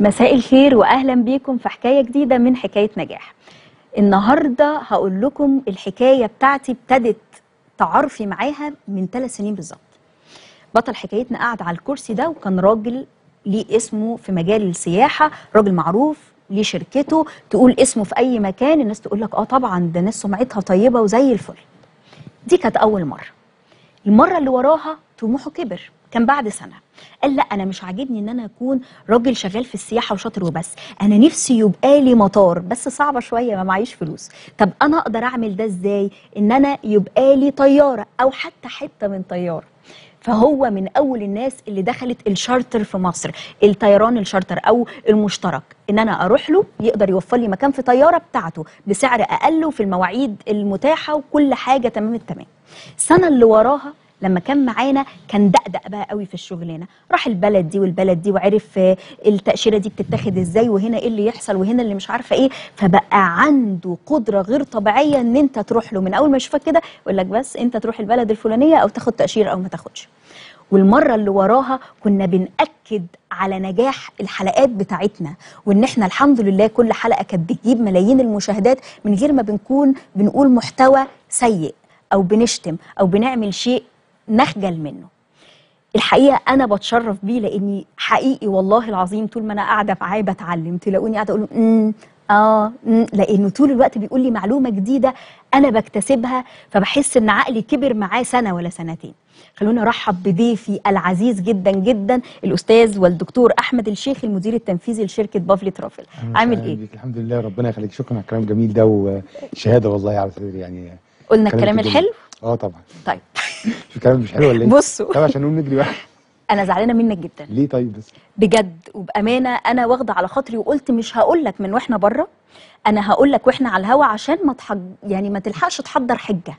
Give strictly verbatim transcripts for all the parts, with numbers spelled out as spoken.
مساء الخير واهلا بيكم في حكايه جديده من حكايه نجاح. النهارده هقول لكم الحكايه بتاعتي ابتدت تعرفي معاها من ثلاث سنين بالظبط. بطل حكايتنا قعد على الكرسي ده وكان راجل ليه اسمه في مجال السياحه، راجل معروف ليه شركته، تقول اسمه في اي مكان الناس تقول لك اه طبعا ده ناس سمعتها طيبه وزي الفل. دي كانت اول مره. المره اللي وراها طموحه كبر، كان بعد سنه قال لا انا مش عاجبني ان انا اكون راجل شغال في السياحه وشاطر وبس، انا نفسي يبقى لي مطار، بس صعبه شويه ما معيش فلوس. طب انا اقدر اعمل ده ازاي؟ ان انا يبقى لي طياره او حتى حته من طياره. فهو من اول الناس اللي دخلت الشارتر في مصر، الطيران الشارتر او المشترك، ان انا اروح له يقدر يوفر لي مكان في طياره بتاعته بسعر اقل وفي المواعيد المتاحه وكل حاجه تمام التمام. السنه اللي وراها لما كان معانا كان دقدق بقى قوي في الشغلانه، راح البلد دي والبلد دي وعرف التاشيره دي بتتاخد ازاي وهنا ايه اللي يحصل وهنا اللي مش عارفه ايه، فبقى عنده قدره غير طبيعيه ان انت تروح له من اول ما يشوفك كده يقول لك بس انت تروح البلد الفلانيه او تاخد تاشيره او ما تاخدش. والمره اللي وراها كنا بنأكد على نجاح الحلقات بتاعتنا وان احنا الحمد لله كل حلقه كانت بتجيب ملايين المشاهدات من غير ما بنكون بنقول محتوى سيء او بنشتم او بنعمل شيء نخجل منه. الحقيقه انا بتشرف بيه لاني حقيقي والله العظيم طول ما انا قاعده معاه بتعلم، تلاقوني قاعده اقول امم اه مم. لانه طول الوقت بيقول لي معلومه جديده انا بكتسبها، فبحس ان عقلي كبر معاه سنه ولا سنتين. خلونا ارحب بضيفي العزيز جدا جدا الاستاذ والدكتور احمد الشيخ المدير التنفيذي لشركه بافلي ترافل. عامل ايه؟ الحمد لله ربنا يخليك، شكرا على الكلام الجميل ده وشهاده والله على يعني, يعني قلنا الكلام الحلو؟ اه طبعا. طيب في كلام مش حلو ولا ايه؟ بصوا طبعا عشان نقول نجري واحد. انا زعلانه منك جدا. ليه طيب؟ بس بجد وبامانه انا واخده على خاطري وقلت مش هقول لك من واحنا بره، انا هقول لك واحنا على الهوا عشان ما تحج... يعني ما تلحقش تحضر حجه.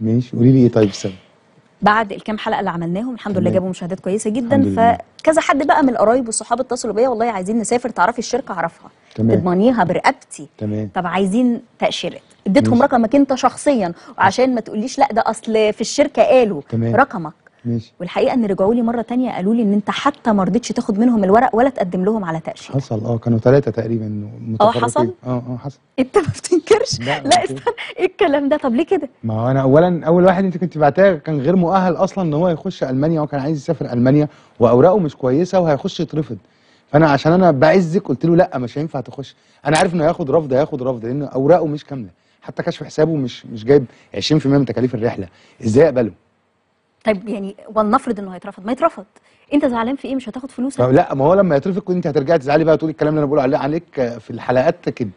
ماشي قولي لي ايه طيب السبب؟ بعد الكام حلقه اللي عملناهم الحمد لله جابوا مشاهدات كويسه جدا، فكذا حد بقى من القرايب والصحاب اتصلوا بيا والله عايزين نسافر، تعرفي الشركه اعرفها تضمنيها برقبتي. تمام. طب عايزين تاشيرات، اديتهم رقمك انت شخصيا وعشان ما تقوليش لا ده اصل في الشركه قالوا. تمام. رقمك. ماشي. والحقيقه ان رجعوا لي مره ثانيه قالوا لي ان انت حتى ما رضيتش تاخد منهم الورق ولا تقدم لهم على تاشيره. حصل اه كانوا ثلاثه تقريبا متفرقين. اه حصل؟ اه اه حصل. انت ما بتنكرش؟ لا لا استنى ايه الكلام ده؟ طب ليه كده؟ ما هو انا اولا اول واحد انت كنت بعتها كان غير مؤهل اصلا ان هو يخش المانيا، وكان عايز يسافر المانيا واوراقه مش كويسه وهيخش يترفض، فانا عشان انا بعزك قلت له لا مش هينفع تخش، انا عارف انه هياخد رفض هياخد رفض لان اوراقه مش كامله، حتى كشف حسابه مش مش جايب عشرين في المية من تكاليف الرحله، ازاي اقبله؟ طيب يعني ولنفرض انه هيترفض، ما يترفض، انت زعلان في ايه؟ مش هتاخد فلوسك؟ لا ما هو لما يترفض انت هترجعي تزعلي بقى تقولي الكلام اللي انا بقوله عليه عليك في الحلقات كده.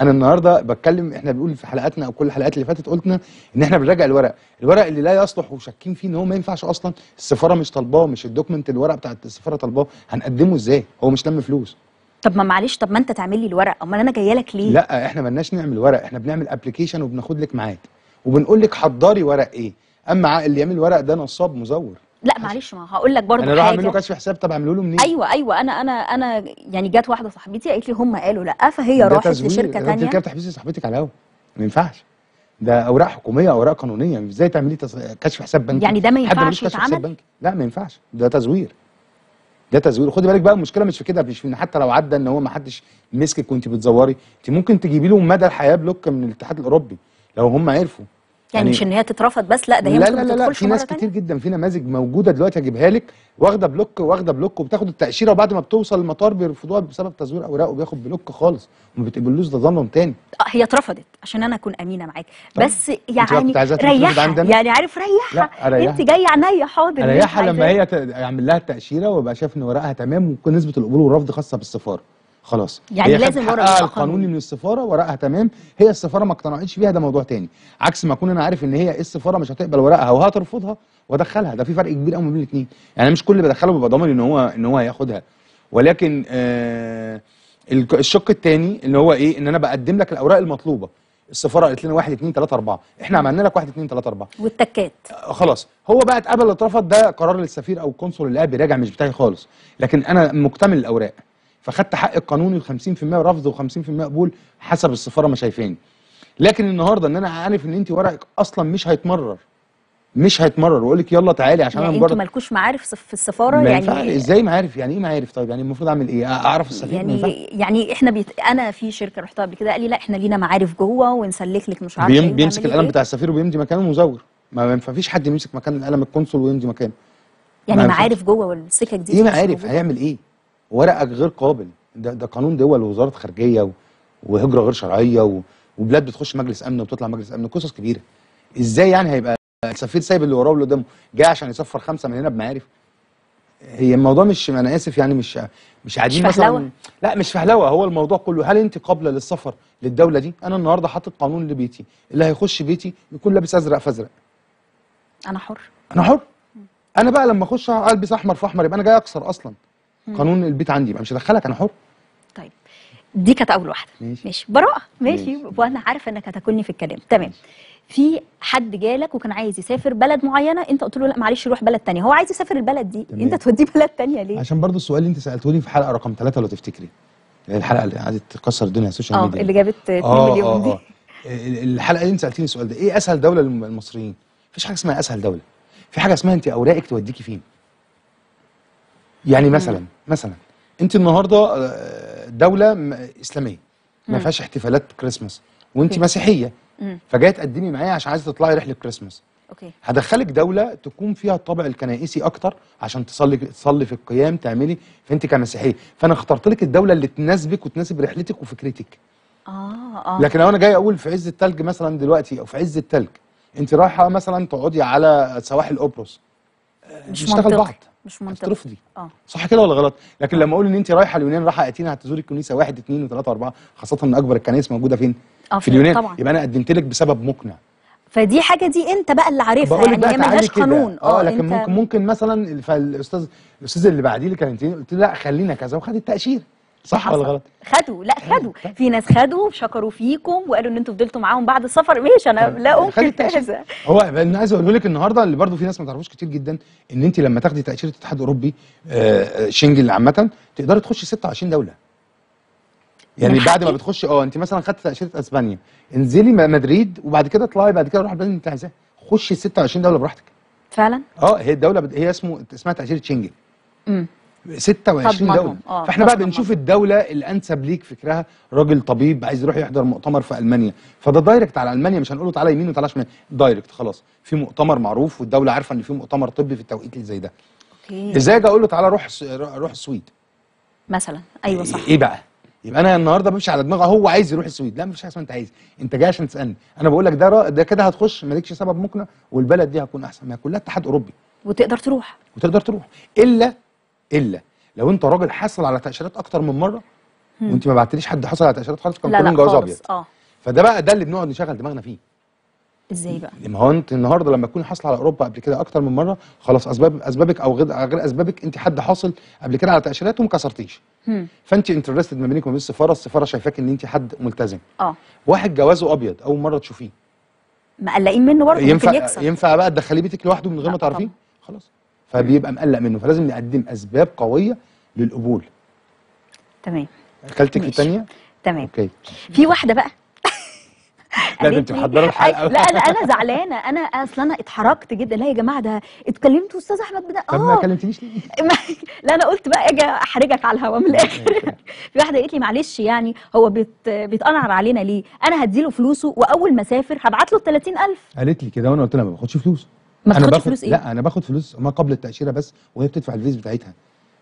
انا النهارده بتكلم، احنا بنقول في حلقاتنا او كل الحلقات اللي فاتت قلتنا ان احنا بنراجع الورق، الورق اللي لا يصلح وشاكين فيه ان هو ما ينفعش اصلا، السفاره مش طالباه، مش الدوكمنت الورق بتاع السفاره طالباه، هنقدمه ازاي؟ هو مش لم فلوس. طب ما معلش، طب ما انت تعمل لي الورق، امال انا جايه لك ليه؟ لا احنا مالناش نعمل ورق، احنا بنعمل ابلكيشن وبناخد لك ميعاد وبنقول لك حضري ورق ايه، اما اللي يعمل ورق ده نصاب مزور. لا معلش ما هقول لك برضه حاجه، انا راح اعمل له كشف حساب، طب اعمله له منين؟ ايوه ايوه انا انا انا يعني جت واحده صاحبتي قالت لي هم قالوا لا، فهي راحت لشركه ثانيه. انت كده بتحبسي صاحبتك على الهوا، ما ينفعش، ده اوراق حكوميه اوراق قانونيه، ازاي تعملي كشف حساب بنكي؟ يعني ده ما ينفعش يتعمل؟ لا ما ينفعش، ده تزوير ده تزوير. خدي بالك بقى المشكله مش في كده، مش في حتى لو عدى ان هو ما حدش مسكك وانت بتزوري، انت ممكن تجيبي لهم مدى الحياه بلوك من الاتحاد الاوروبي لو هم عرفوا، يعني, يعني مش ان هي تترفض بس، لا ده هي لا ممكن لا لا تدخلش. في ناس كتير جدا في نماذج موجوده دلوقتي هجيبها لك، واخده بلوك واخده بلوك وبتاخد التاشيره وبعد ما بتوصل المطار بيرفضوها بسبب تزوير اوراق وبياخد بلوك خالص وما بتقبلوش، ده ظلم تاني. هي اترفضت عشان انا اكون امينه معاك بس يعني ريحها، يعني عارف ريحها، انت جايه عينيا حاضر ريحها لما هي يعمل لها التاشيره ويبقى شاف ان ورقها تمام ونسبه القبول والرفض خاصه بالسفاره خلاص، يعني لازم ورقها القانوني من السفاره ورقها تمام، هي السفاره ما اقتنعتش بيها ده موضوع تاني، عكس ما اكون انا عارف ان هي السفاره مش هتقبل ورقها وهترفضها وادخلها، ده في فرق كبير قوي ما بين الاثنين. يعني مش كل اللي بدخله ببقى ضامن ان هو ان هو هياخدها، ولكن آه الشق الثاني اللي هو ايه، ان انا بقدم لك الاوراق المطلوبه، السفاره قالت لنا واحد اتنين تلاته اربعه، احنا عملنا لك واحد اتنين تلاته اربعه والتكات خلاص، هو بقى اتقبل اترفض ده قرار للسفير او القنصل اللي قاعد بيراجع مش بتاعي خالص، لكن انا مكتمل الاوراق فخدت حق القانوني خمسين في المية رفض وخمسين في المية قبول حسب السفاره ما شايفاني. لكن النهارده ان انا عارف ان انت ورقك اصلا مش هيتمرر مش هيتمرر ويقول لك يلا تعالي عشان يعني انا مجرد. انتوا مالكوش معارف في السفاره يعني؟ يعني ازاي معارف؟ يعني ايه معارف؟ طيب يعني المفروض اعمل ايه؟ اعرف السفير يعني منفع. يعني احنا بيت... انا في شركه رحتها قبل كده قال لي لا احنا لينا معارف جوه ونسلك لك مش عارف بيم... ايه. بيمسك القلم إيه؟ بتاع السفير وبيمضي مكانه مزور، ما فيش حد يمسك مكان قلم القنصل ويمضي مكانه. يعني معارف جوه والسكك دي ايه معارف؟ هيعمل ايه؟ ورقك غير قابل، ده ده قانون دول ووزاره خارجيه و... وهجره غير شرعيه و... وبلاد بتخش مجلس امن وبتطلع مجلس امن، قصص كبيره. ازاي يعني هيبقى السفير سايب اللي وراه واللي قدامه جاي عشان يسفر خمسه من هنا بمعارف؟ هي الموضوع مش، انا اسف يعني، مش مش قاعدين مثلا، لا مش فهلوه. هو الموضوع كله هل انت قابله للسفر للدوله دي؟ انا النهارده حاطط قانون لبيتي، اللي هيخش بيتي يكون لابس ازرق فازرق. انا حر، انا حر. انا بقى لما اخش البس احمر في احمر يبقى انا جاي اكسر اصلا م. قانون البيت عندي، يبقى مش هدخلك، انا حر. طيب دي كانت اول واحده، ماشي, ماشي. براءه ماشي. ماشي، وانا عارفه انك هتاكلني في الكلام، تمام. في حد جالك وكان عايز يسافر بلد معينه، انت قلت له لا معلش روح بلد ثانيه، هو عايز يسافر البلد دي، تمام. انت توديه بلد ثانيه ليه؟ عشان برضو السؤال اللي انت سالتولي في حلقه رقم ثلاثة لو تفتكري، الحلقه اللي قعدت تكسر الدنيا على السوشيال ميديا اه اللي جابت اتنين مليون دي. آه آه. الحلقه اللي انت سالتيني السؤال ده، ايه اسهل دوله للمصريين؟ مفيش حاجه اسمها اسهل دوله، في حاجه اسمها انت اوراقك توديكي فين. يعني مثلا م. مثلا انت النهارده دوله اسلاميه ما فيهاش احتفالات كريسماس وانت م. مسيحيه فجايه تقدمي معايا عشان عايزه تطلعي رحله كريسماس، اوكي هدخلك دوله تكون فيها الطابع الكنائسي اكتر عشان تصلي تصلي في القيام تعملي، فانت كمسيحيه فانا اخترت لك الدوله اللي تناسبك وتناسب رحلتك وفكرتك. اه اه لكن لو انا جاي اقول في عز التلج مثلا دلوقتي او في عز التلج انت رايحه مثلا تقعدي على سواحل قبرص، مش منطقي بعض. مش منطقي اه صح كده ولا غلط؟ لكن لما اقول ان انت رايحه اليونان رايحه اتينا هتزوري الكنيسه واحد اثنين وثلاثه واربعه، خاصه ان اكبر الكنائس موجوده فين؟ في اليونان طبعًا. يبقى انا قدمت لك بسبب مقنع، فدي حاجه دي انت بقى اللي عارفها يعني، هي مالهاش قانون. اه لكن انت... ممكن ممكن مثلا فالاستاذ الاستاذ اللي بعديه اللي كانت قلت له لا خلينا كذا وخد التاشيره، صح ولا غلط؟ خدوا لا خدوا في ناس خدوا وشكروا فيكم وقالوا ان انتوا فضلتوا معاهم بعد السفر، ماشي انا لا ممكن كذا. هو انا عايز اقول لك النهارده اللي برضو في ناس ما تعرفوش كتير جدا، ان انت لما تاخدي تاشيره الاتحاد الاوروبي آه شنجن عامه تقدري تخشي ستة وعشرين دوله. يعني بعد ما بتخشي اه انت مثلا خدت تاشيره اسبانيا، انزلي مدريد وبعد كده اطلعي بعد كده روحي البلد اللي انت عايزاها، خشي ستة وعشرين دوله براحتك. فعلا؟ اه هي الدوله بد... هي اسمه اسمها تاشيره شنجن. امم ستة وعشرين دوله، فاحنا بقى بنشوف الدوله الانسب ليك فكرها. راجل طبيب عايز يروح يحضر مؤتمر في المانيا، فده دايركت على المانيا، مش هنقول له تعالى يمين وتعالى شمال، دايركت خلاص في مؤتمر معروف والدوله عارفه ان في مؤتمر طبي في التوقيت اللي زي ده. اوكي ازاي اجي اقول له تعالى روح روح السويد مثلا؟ ايوه صح. ايه بقى؟ يبقى انا النهارده بمشي على دماغه، هو عايز يروح السويد، لا مفيش حاجه اسمها انت عايز، انت جاي عشان تسالني، انا بقول لك ده ده كده هتخش مالكش سبب مقنع والبلد دي هتكون احسن، ما كلها اتحاد اوروبي وتقدر تروح وتقدر تروح الا الا لو انت راجل حصل على تاشيرات اكتر من مره وانت ما بعتليش حد حصل على تاشيرات خالص، كان كلهم جواز ابيض. اه فده بقى ده اللي بنقعد نشغل دماغنا فيه. ازاي بقى؟ ما هو انت النهارده لما تكون حاصل على اوروبا قبل كده اكتر من مره، خلاص اسباب اسبابك او غير اسبابك، انت حد حاصل قبل كده على تاشيرات وما كسرتيش، فانت انترستد ما بينك وما بين السفاره، السفاره شايفاك ان انت حد ملتزم. اه واحد جوازه ابيض اول مره تشوفيه مقلقين منه برضه، ينفع يكسر. ينفع بقى تدخليه بيتك لوحده من غير ما تعرفيه؟ خلاص فبيبقى مقلق منه، فلازم نقدم اسباب قويه للقبول. تمام اكلتك في الثانيه؟ تمام اوكي. في واحده بقى لا انت محضره الحلقه. لا لا انا زعلانه، انا اصلا انا اتحركت جدا. لا يا جماعه ده اتكلمت استاذ احمد بدا. اه ما كلمتنيش ليه؟ لا انا قلت بقى اجي احرجك على الهوا من الاخر. في واحده قالت لي معلش يعني هو بيت بيتقنعر علينا ليه؟ انا هديله فلوسه واول ما اسافر هبعت له ثلاثين ألف. قالت لي كده وانا قلت لها ما باخدش فلوس. ما باخدش فلوس ايه؟ لا انا باخد فلوس ما قبل التاشيره بس وهي بتدفع الفيز بتاعتها.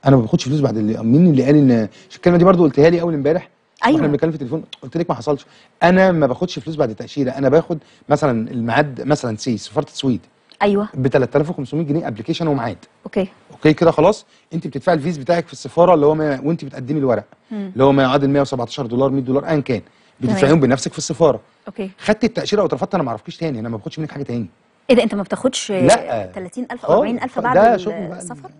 انا ما باخدش فلوس بعد اللي مين اللي قال ان الكلمه دي؟ برضو قلتها لي اول امبارح. ايوه احنا بنتكلم في التليفون قلت لك ما حصلش، انا ما باخدش فلوس بعد التاشيره، انا باخد مثلا الميعاد مثلا سي سفاره السويد ايوه ب ثلاثة آلاف وخمسمائة جنيه ابلكيشن وميعاد. اوكي اوكي كده خلاص انت بتدفعي الفيز بتاعك في السفاره اللي هو ما... وانت بتقدمي الورق اللي هو ما يعادل مية وسبعتاشر دولار مية دولار ايا كان بتدفعيهم بنفسك في السفاره. اوكي خدت التاشيره واترفضت انا ما اعرفكيش تاني، انا ما باخدش منك حاجه تاني. ايه ده انت ما بتاخدش ثلاثين ألف او أربعين ألف بعد السفر؟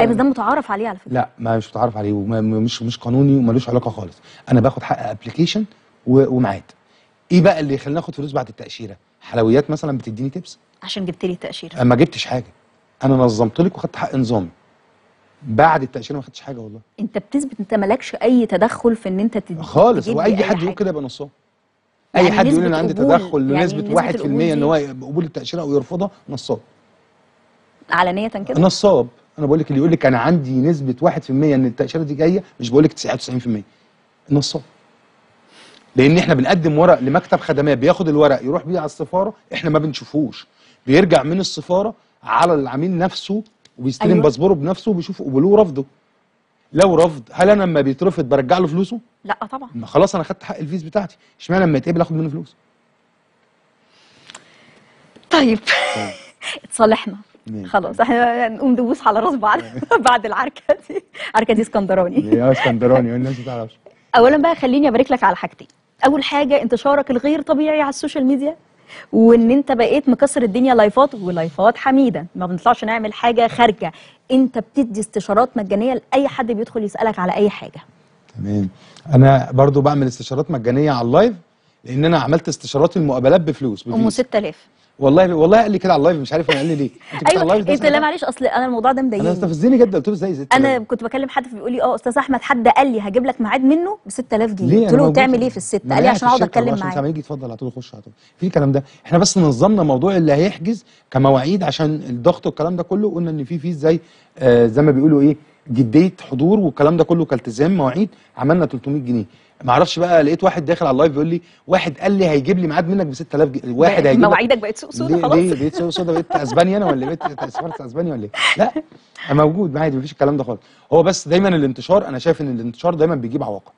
اي بس ده متعارف عليه على فكره. لا ما مش متعارف عليه ومش مش قانوني ومالوش علاقه خالص. انا باخد حق ابلكيشن وميعاد. ايه بقى اللي يخليني اخد فلوس بعد التاشيره؟ حلويات مثلا بتديني تبس عشان جبت لي التاشيره. ما جبتش حاجه، انا نظمت لك وخدت حق نظامي. بعد التاشيره ما خدتش حاجه والله. انت بتثبت انت مالكش اي تدخل في ان انت تدي خالص، واي حد يقول كده يبقى نصاب. اي يعني حد يقول انا عندي تدخل لنسبه يعني واحد في المية ان هو قبول التاشيره او يرفضها نصاب. علنيه كده؟ نصاب. انا بقول لك اللي يقول لك انا عندي نسبه واحد في المية ان التاشيره دي جايه، مش بقول لك تسعة وتسعين في المية نصاب. لان احنا بنقدم ورق لمكتب خدمات، بياخد الورق يروح بيه على السفاره، احنا ما بنشوفوش، بيرجع من السفاره على العميل نفسه وبيستلم أيوة. باسبوره بنفسه وبيشوف قبوله ورفضه. لو رفض، هل انا لما بيترفض برجع له فلوسه؟ لا طبعا. ما خلاص انا خدت حق الفيز بتاعتي، اشمعنى لما يتقبل اخد منه فلوس؟ طيب اتصالحنا خلاص، احنا نقوم ندوس على راس بعض بعد العركه دي. العركه دي اسكندراني يا اسكندراني الناس ما تعرفش. اولا بقى خليني ابارك لك على حاجتين. اول حاجه انتشارك الغير طبيعي على السوشيال ميديا، وان انت بقيت مكسر الدنيا لايفات ولايفات حميده، ما بنطلعش نعمل حاجه خارجه، انت بتدي استشارات مجانيه لاي حد بيدخل يسالك على اي حاجه. تمام. انا برضو بعمل استشارات مجانيه على اللايف، لان انا عملت استشارات المقابلات بفلوس ام ستة آلاف. والله والله قال لي كده على اللايف، مش عارف هو قال لي ليه. ايوه انت لا معلش، اصل انا الموضوع ده مضايقني، انا استفزني جدا. قلت له ازاي ازاي؟ انا كنت بكلم حد فبيقول لي اه استاذ احمد حد قال لي هجيب لك ميعاد منه ب ستة آلاف جنيه. قلت له تعمل ايه في الستة؟ قال لي عشان اقعد اتكلم معاه. عشان يجي اتفضل على طول خش على طول في الكلام ده. احنا بس نظمنا موضوع اللي هيحجز كمواعيد عشان الضغط والكلام ده كله، قلنا ان في فيز زي آه زي ما بيقولوا ايه جديه حضور والكلام ده كله كالتزام مواعيد، عملنا تلتمية جنيه. ما اعرفش بقى، لقيت واحد داخل على اللايف بيقول لي واحد قال لي هيجيب لي ميعاد منك ب ستة آلاف جنيه. واحد هيجيب مواعيدك بقت سوق سودا. خلاص ليه بقيت سوق سودا؟ بقيت اسبانيا انا ولا بقيت سافرت اسبانيا ولا ايه؟ لا انا موجود عادي، مفيش الكلام ده خالص. هو بس دايما الانتشار، انا شايف ان الانتشار دايما بيجيب عواقب،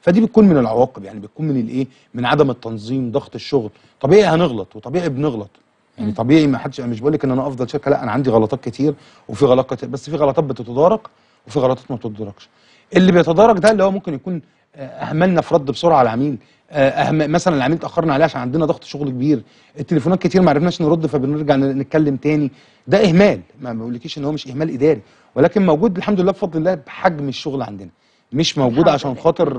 فدي بتكون من العواقب، يعني بتكون من الايه، من عدم التنظيم، ضغط الشغل. طبيعي هنغلط وطبيعي بنغلط، يعني طبيعي. ما حدش، مش بقول لك ان انا افضل شركه، لا انا عندي غلطات كتير، وفي غلطات كتير، بس في غلطات بتتدارك وفي غلطات ما بتتداركش. اللي بيتدارك ده اللي هو ممكن يكون اهملنا في رد بسرعه على العميل، أهم مثلا العميل اتاخرنا عليه عشان عندنا ضغط شغل كبير، التليفونات كتير ما عرفناش نرد فبنرجع نتكلم تاني. ده اهمال، ما بقولكيش ان هو مش اهمال اداري، ولكن موجود الحمد لله بفضل الله بحجم الشغل عندنا، مش موجود عشان خاطر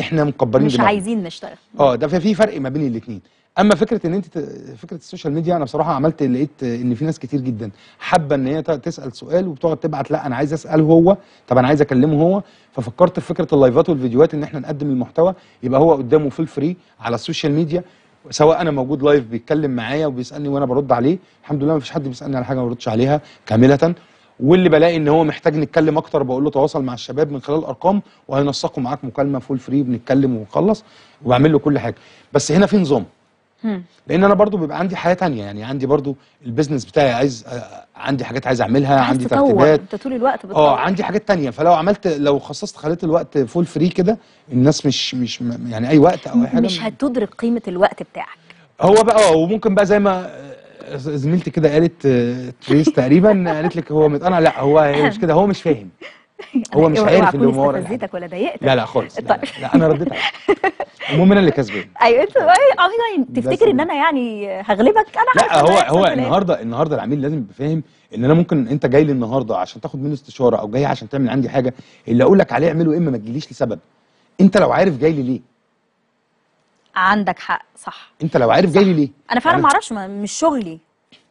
احنا مكبرين مش دماغنا، مش عايزين نشتغل. اه ده في فرق ما بين الاثنين. اما فكره ان انت فكره السوشيال ميديا، انا بصراحه عملت، لقيت ان في ناس كتير جدا حابه ان هي تسال سؤال وبتقعد تبعت، لا انا عايز اسال هو، طب انا عايز اكلمه هو. ففكرت في فكره اللايفات والفيديوهات، ان احنا نقدم المحتوى يبقى هو قدامه في الفري على السوشيال ميديا، سواء انا موجود لايف بيتكلم معايا وبيسالني وانا برد عليه. الحمد لله ما فيش حد بيسالني على حاجه ما بردش عليها كامله، واللي بلاقي ان هو محتاج نتكلم اكتر بقول له تواصل مع الشباب من خلال ارقام وهينسقوا معاك مكالمه فول فري، بنتكلم ونخلص وبعمل له كل حاجه. بس هنا في نظام، لان انا برضو بيبقى عندي حياه تانية، يعني عندي برضو البيزنس بتاعي، عايز عندي حاجات عايز اعملها، عندي ترتيبات. انت طول الوقت بتطور. اه عندي حاجات تانية، فلو عملت، لو خصصت خليت الوقت فول فري كده، الناس مش مش يعني اي وقت او اي حاجه مش هتدرك قيمه الوقت بتاعك. هو بقى اه وممكن بقى زي ما زميلتي كده قالت تريس تقريبا، قالت لك هو متقنع. لا هو مش كده، هو مش فاهم، هو مش عارف اللي هو وراه. ولا ضايقتك؟ لا لا خالص. لا, لا, لا انا رديت عليك. المهم انا اللي كسبان. ايوه انت تفتكر ان انا يعني هغلبك؟ انا لا هو هو النهارده النهارده العميل لازم يبقى فاهم ان انا ممكن، انت جاي لي النهارده عشان تاخد مني استشاره او جاي عشان تعمل عندي حاجه، اللي اقول لك عليه اعمله، اما ما تجيليش لسبب. انت لو عارف جاي لي ليه. عندك حق، صح. انت لو عارف جاي لي ليه. انا فعلا ما اعرفش، مش شغلي.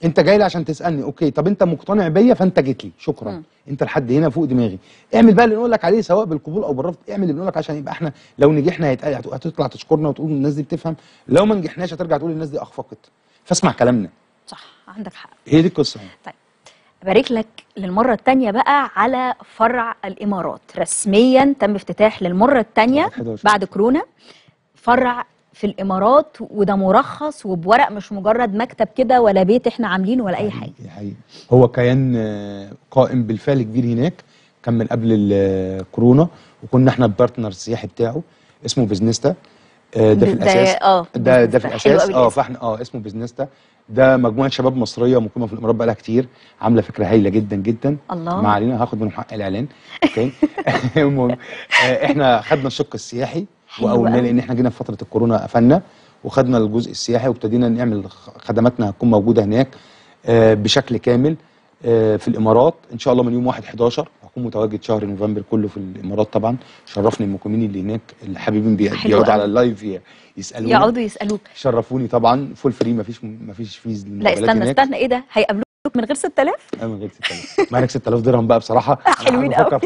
انت جاي لي عشان تسالني، اوكي طب انت مقتنع بيا فانت جيت لي، شكرا. م. انت لحد هنا فوق دماغي. اعمل بقى اللي نقول لك عليه، سواء بالقبول او بالرفض، اعمل اللي نقول لك، عشان يبقى احنا لو نجحنا هتطلع تشكرنا وتقول الناس دي بتفهم، لو ما نجحناش هترجع تقول الناس دي اخفقت. فاسمع كلامنا. صح، عندك حق. هي دي القصه. طيب ابارك لك للمره الثانيه بقى على فرع الامارات، رسميا تم افتتاح للمره الثانيه بعد كورونا فرع في الامارات، وده مرخص وبورق، مش مجرد مكتب كده ولا بيت احنا عاملينه ولا اي حاجه. حقيقي هو كيان قائم بالفعل كبير هناك، كان من قبل الكورونا، وكنا احنا البارتنر السياحي بتاعه، اسمه فيزنيستا. ده في الاساس اه ده ده في الاساس اه فاحنا اه اسمه فيزنيستا. ده مجموعه شباب مصريه مقيمه في الامارات بقالها كتير، عامله فكره هايله جدا جدا. الله، ما علينا، هاخد منهم حق الاعلان. اوكي. المهم احنا خدنا الشق السياحي وأولنا، لأن احنا جينا في فترة الكورونا قفلنا وخدنا الجزء السياحي وابتدينا نعمل خدماتنا هتكون موجودة هناك بشكل كامل في الإمارات إن شاء الله من يوم واحد حداشر. هكون متواجد شهر نوفمبر كله في الإمارات طبعا. شرفني المقيمين اللي هناك الحبيبين، بيقعدوا على اللايف يسألوني، يقعدوا يسألوك، شرفوني طبعا. فول فري، مفيش مفيش فيز. لا استنى استنى، إيه ده؟ هيقابلوك من غير ستة آلاف؟ اه من غير ستة آلاف، معاك ستة آلاف درهم بقى بصراحه. حلوين قوي.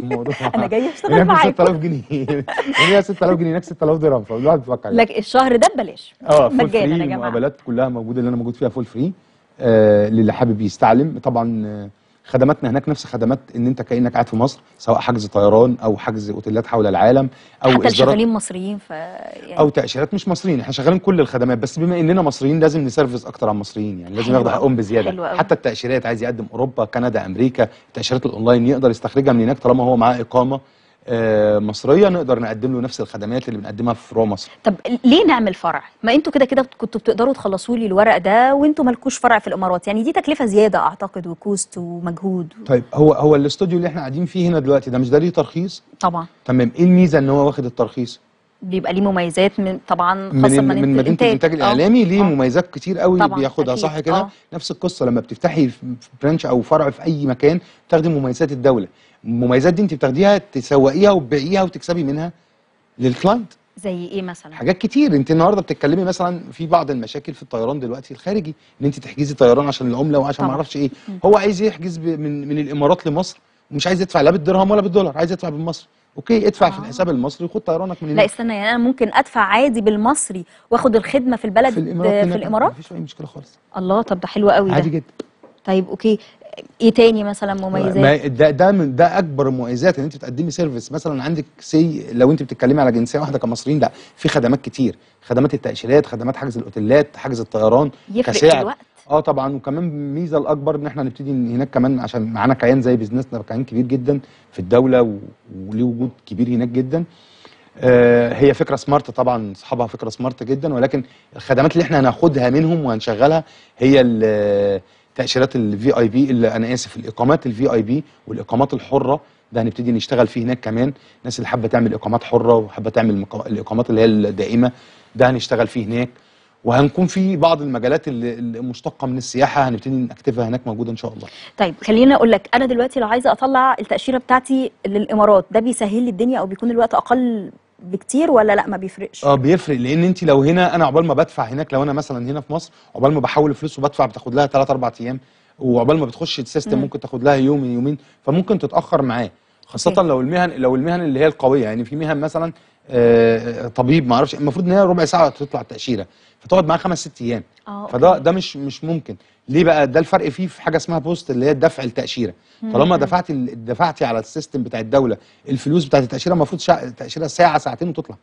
انا جايه اشتغل معاك. ستة آلاف جنيه، هنا ستة آلاف جنيه، هناك ستة آلاف درهم، فالواحد بيفكر عليها. لكن الشهر ده ببلاش. اه فول فري، المقابلات كلها موجوده اللي انا موجود فيها فول فري، آه للي حابب يستعلم. طبعا خدماتنا هناك نفس خدمات ان انت كانك قاعد في مصر، سواء حجز طيران او حجز اوتيلات حول العالم او حتى شغالين مصريين ف يعني او تاشيرات مش مصريين. احنا شغالين كل الخدمات، بس بما اننا مصريين لازم نسرفس اكتر عن مصريين، يعني لازم ياخدوا حقهم بزياده. حتى التاشيرات عايز يقدم اوروبا، كندا، امريكا، التاشيرات الاونلاين يقدر يستخرجها من هناك طالما هو معاه اقامه مصريه، نقدر نقدم له نفس الخدمات اللي بنقدمها في روما مصر. طب ليه نعمل فرع؟ ما انتوا كده كده كنتوا بتقدروا تخلصوا لي الورق ده وانتوا مالكوش فرع في الامارات، يعني دي تكلفه زياده اعتقد وكوست ومجهود. طيب هو هو الاستوديو اللي احنا قاعدين فيه هنا دلوقتي ده مش ده ليه ترخيص؟ طبعا. تمام، ايه الميزه ان هو واخد الترخيص؟ بيبقى ليه مميزات من طبعا خاصه من, من مدينه الانتاج الاعلامي. أوه. ليه أوه. مميزات كتير قوي بياخدها، صح كده؟ أوه. نفس القصه لما بتفتحي برانش او فرع في اي مكان بتاخدي مميزات الدوله، المميزات دي انت بتاخديها تسوقيها وتبيعيها وتكسبي منها للكلاينت. زي ايه مثلا؟ حاجات كتير. انت النهارده بتتكلمي مثلا في بعض المشاكل في الطيران دلوقتي الخارجي، ان انت تحجزي طيران عشان العمله وعشان ما اعرفش ايه. م. هو عايز يحجز من من الامارات لمصر ومش عايز يدفع لا بالدرهم ولا بالدولار، عايز يدفع بالمصري. اوكي، ادفع آه. في الحساب المصري وخد طيرانك من هناك. لا استنى، يعني انا ممكن ادفع عادي بالمصري واخد الخدمه في البلد في الامارات؟ في الامارات مفيش اي مشكله خالص. الله، طب ده حلو قوي، عادي جدا. طيب اوكي، ايه تاني مثلا مميزات؟ ده ده من ده اكبر المميزات، ان انت بتقدمي سيرفيس. مثلا عندك سي لو انت بتتكلمي على جنسيه واحده كمصريين، لا في خدمات كتير، خدمات التاشيرات، خدمات حجز الاوتيلات، حجز الطيران، يفرق الوقت. اه طبعا. وكمان الميزه الاكبر ان احنا هنبتدي هناك كمان عشان معانا كيان زي بيزنسنا، كيان كبير جدا في الدوله وليه وجود كبير هناك جدا. آه هي فكره سمارت طبعا، اصحابها فكره سمارت جدا، ولكن الخدمات اللي احنا هناخدها منهم وهنشغلها هي تأشيرات الفي اي بي، اللي انا اسف الاقامات الفي اي بي والاقامات الحره، ده هنبتدي نشتغل فيه هناك كمان. الناس اللي حابه تعمل اقامات حره وحابه تعمل الاقامات اللي هي الدائمه، ده هنشتغل فيه هناك. وهنكون في بعض المجالات اللي مشتقه من السياحه هنبتدي نكتبها هناك موجوده ان شاء الله. طيب خليني اقول لك، انا دلوقتي لو عايزه اطلع التاشيره بتاعتي للامارات ده بيسهل لي الدنيا او بيكون الوقت اقل بكتير ولا لا ما بيفرقش؟ اه بيفرق، لان انت لو هنا انا عقبال ما بدفع هناك، لو انا مثلا هنا في مصر عقبال ما بحول فلوس وبدفع بتاخد لها ثلاثة أربعة أيام، وعقبال ما بتخش السيستم ممكن تاخد لها يوم يومين، فممكن تتاخر معاه، خاصه okay. لو المهن لو المهن اللي هي القويه، يعني في مهن مثلا آه طبيب ما اعرفش المفروض ان هي ربع ساعه تطلع التاشيره فتقعد معاه خمس ست ايام oh, okay. فده ده مش مش ممكن. ليه بقى؟ ده الفرق فيه في حاجه اسمها بوست اللي هي دفع التاشيره. طالما دفعتي دفعتي على السيستم بتاع الدوله الفلوس بتاعت التاشيره، المفروض شع... التاشيره ساعه ساعتين وتطلع،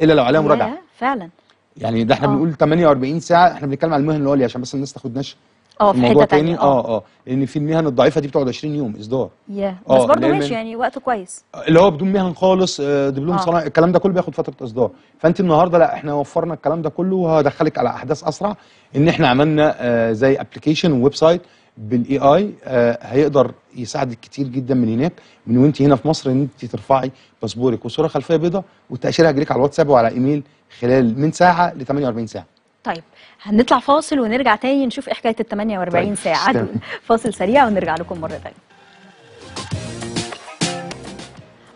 الا لو عليها مراجعه. فعلا يعني ده احنا أوه. بنقول ثمانية وأربعين ساعة، احنا بنتكلم على المهن اللي قولي عشان بس الناس تاخدناش اه في حته تاني. اه اه لان في المهن الضعيفه دي بتقعد عشرين يوم اصدار. ياه yeah. بس برضه ماشي يعني وقت كويس، اللي هو بدون مهن خالص، دبلوم صناعي، الكلام ده كله بياخد فتره اصدار. فانت النهارده لا، احنا وفرنا الكلام ده كله، وهدخلك على احداث اسرع. ان احنا عملنا آه زي ابلكيشن وويب سايت بالاي اي، آه هيقدر يساعدك كتير جدا من هناك، من وانت هنا في مصر، ان انت ترفعي باسبورك وصوره خلفيه بيضاء، والتاشيره هيجيلك على الواتساب وعلى ايميل خلال من ساعه ل ثمانية وأربعين ساعة. طيب هنطلع فاصل ونرجع تاني نشوف ايه حكايه ال ثمانية وأربعين ساعة. طيب. فاصل سريع ونرجع لكم مره تانيه.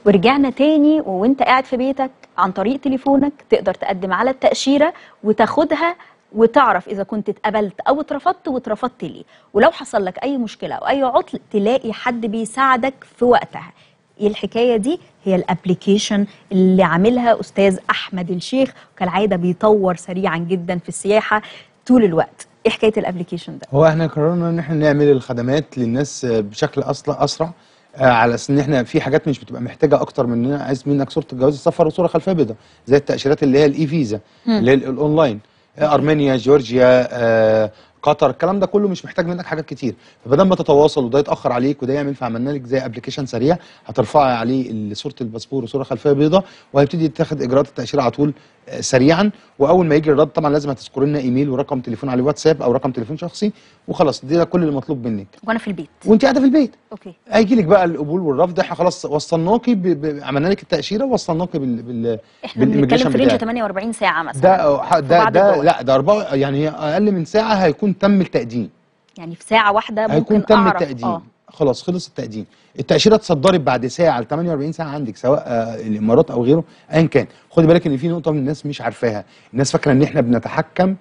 ورجعنا تاني، وانت قاعد في بيتك عن طريق تليفونك تقدر تقدم على التأشيرة وتاخدها وتعرف اذا كنت اتقبلت او اترفضت واترفضت ليه، ولو حصل لك اي مشكله او اي عطل تلاقي حد بيساعدك في وقتها. ايه الحكايه دي؟ هي الابلكيشن اللي عاملها استاذ احمد الشيخ، وكالعاده بيطور سريعا جدا في السياحه طول الوقت. ايه حكايه الابلكيشن ده؟ هو احنا قررنا ان احنا نعمل الخدمات للناس بشكل اصلا اسرع، على اساس ان احنا في حاجات مش بتبقى محتاجه اكتر من ان عايز منك صوره جواز السفر وصوره خلفيه بيضاء، زي التاشيرات اللي هي الاي فيزا اللي هي الاونلاين، ارمينيا، جورجيا، آه قطر، الكلام ده كله مش محتاج منك حاجات كتير. فبدل ما تتواصل وده يتاخر عليك وده يعمل، فعملنا لك زي ابلكيشن سريع هترفعي عليه صوره الباسبور وصوره خلفيه بيضاء، وهيبتدي تاخد اجراءات التاشيره على طول سريعا. واول ما يجي الرد طبعا لازم هتذكر لنا ايميل ورقم تليفون على واتساب او رقم تليفون شخصي، وخلاص ده كل اللي مطلوب منك. وانا في البيت وانت قاعده في البيت. اوكي، هيجي لك بقى القبول والرفض. احنا خلاص وصلناكي ب... ب... عملنا لك التاشيره ووصلناكي بال بال احنا بنتكلم في رينج ثمانية وأربعين ساعة مثلا. ده ده, ده لا ده أربعة، يعني اقل من ساعه هيكون تم التقديم، يعني في ساعه واحده ممكن هيكون تم أعرف. التقديم أوه. خلاص خلص التقديم، التاشيره اتصدرت بعد ساعه ل ثمانية وأربعين ساعة عندك، سواء آه الامارات او غيره ايا كان. خدي بالك ان في نقطه من الناس مش عارفاها، الناس فاكره ان احنا بنتحكم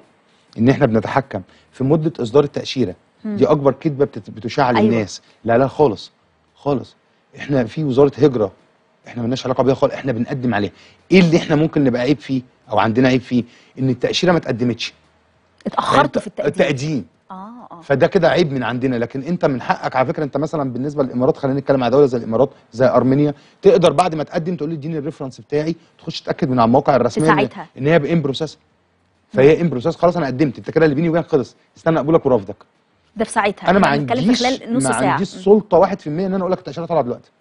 ان احنا بنتحكم في مده اصدار التاشيره، دي اكبر كذبه بتشاع للناس. أيوة. لا لا خالص خالص، احنا في وزاره هجره احنا مالناش علاقه بيها خالص، احنا بنقدم عليها. ايه اللي احنا ممكن نبقى عيب فيه او عندنا عيب فيه؟ ان التاشيره ما اتقدمتش، اتاخرتوا في التقديم. التقديم اه اه فده كده عيب من عندنا. لكن انت من حقك على فكره، انت مثلا بالنسبه للامارات، خلينا نتكلم على دوله زي الامارات زي ارمينيا، تقدر بعد ما تقدم تقول لي اديني الريفرنس بتاعي، تخش تتاكد من على المواقع الرسميه ان هي بان بروسيس، فهي ان بروسيس خلاص انا قدمت، انت كده اللي بيني وبينك خلص، استنى قبولك ورفضك. ده في ساعتها انا ما عنديش ما عنديش سلطه واحد في المية ان انا اقول لك التاشيره طالعه دلوقتي.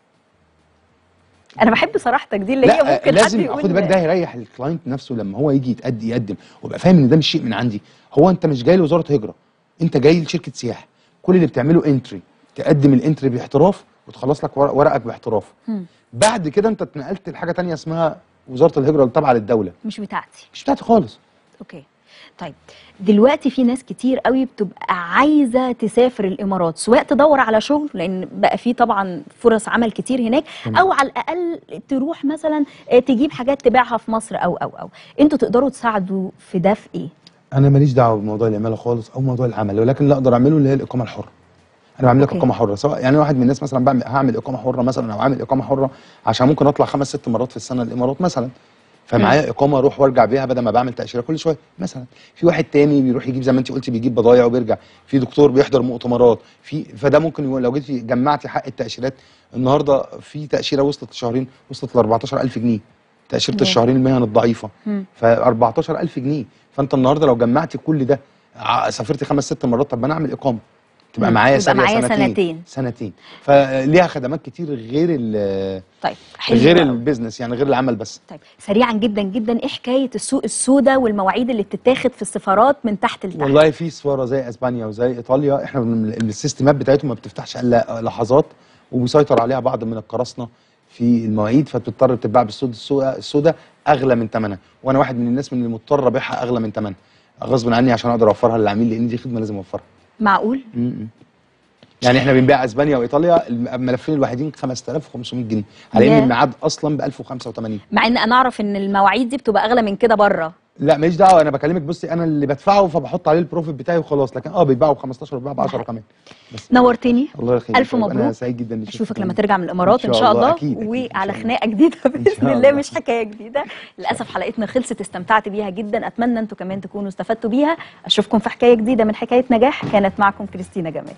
انا بحب صراحتك دي اللي هي ممكن لازم حد يقول. خد بالك ده هيريح الكلاينت نفسه لما هو يجي يتقدم يقدم ويبقى فاهم ان ده مش شيء من عندي. هو انت مش جاي لوزاره هجره، انت جاي لشركه سياحه، كل اللي بتعمله انتري، تقدم الانتري باحتراف وتخلص لك ورقك باحتراف. هم. بعد كده انت اتنقلت لحاجه ثانيه اسمها وزاره الهجره اللي تابعه للدوله، مش بتاعتي مش بتاعتي خالص. اوكي طيب، دلوقتي في ناس كتير قوي بتبقى عايزه تسافر الامارات، سواء تدور على شغل لان بقى في طبعا فرص عمل كتير هناك، او على الاقل تروح مثلا تجيب حاجات تبيعها في مصر او او او انتوا تقدروا تساعدوا في ده في ايه؟ انا ماليش دعوه بموضوع العماله خالص او موضوع العمل، ولكن اللي اقدر اعمله اللي هي الاقامه الحره. انا بعمل لك اقامه حره، سواء يعني واحد من الناس مثلا بعمل هعمل اقامه حره مثلا، او عامل اقامه حره عشان ممكن اطلع خمس ست مرات في السنه الامارات مثلا، فمعايا اقامه اروح وارجع بيها بدل ما بعمل تاشيره كل شويه مثلا. في واحد تاني بيروح يجيب زي ما انت قلتي بيجيب بضايع وبيرجع، في دكتور بيحضر مؤتمرات، في فده ممكن لو جيتي جمعتي حق التاشيرات النهارده في تاشيره وصلت لشهرين وصلت ل أربعتاشر ألف جنيه، تاشيره الشهرين المهن الضعيفه، ف أربعتاشر ألف جنيه. فانت النهارده لو جمعتي كل ده سافرتي خمس ست مرات، طب ما انا اعمل اقامه تبقى معايا سنة سنتين سنتين, سنتين. فليها خدمات كتير غير ال طيب غير البيزنس يعني غير العمل بس. طيب سريعا جدا جدا، ايه حكايه السوق السوداء والمواعيد اللي بتتاخد في السفارات من تحت لتحت؟ والله في سفاره زي اسبانيا وزي ايطاليا، احنا السيستمات بتاعتهم ما بتفتحش الا لحظات، وبيسيطر عليها بعض من القراصنه في المواعيد، فبتضطر تتباع بالسوق السوداء اغلى من ثمنها، وانا واحد من الناس من اللي مضطر ابيعها اغلى من ثمنها غصب عني عشان اقدر اوفرها للعميل، لان دي خدمه لازم اوفرها. معقول؟ امم يعني احنا بنبيع اسبانيا وايطاليا الملفين الوحيدين خمسة آلاف وخمسمية جنيه، على ان الميعاد اصلا ب ألف وخمسة وتمانين، مع ان انا اعرف ان المواعيد دي بتبقى اغلى من كده بره. لا ماليش دعوه، انا بكلمك بصي انا اللي بدفعه فبحط عليه البروفيت بتاعي وخلاص، لكن اه بيتباعوا ب خمستاشر وبيتباعوا ب عشرة كمان. بس نورتني، الله يخليك، الف مبروك، انا سعيد جدا اشوفك لما ترجع من الامارات ان شاء الله، وعلى خناقه جديده باذن الله، مش حكايه جديده. للاسف حلقتنا خلصت، استمتعت بيها جدا، اتمنى انتوا كمان تكونوا استفدتوا بيها. اشوفكم في حكايه جديده من حكايه نجاح، كانت معكم كريستينا جمال.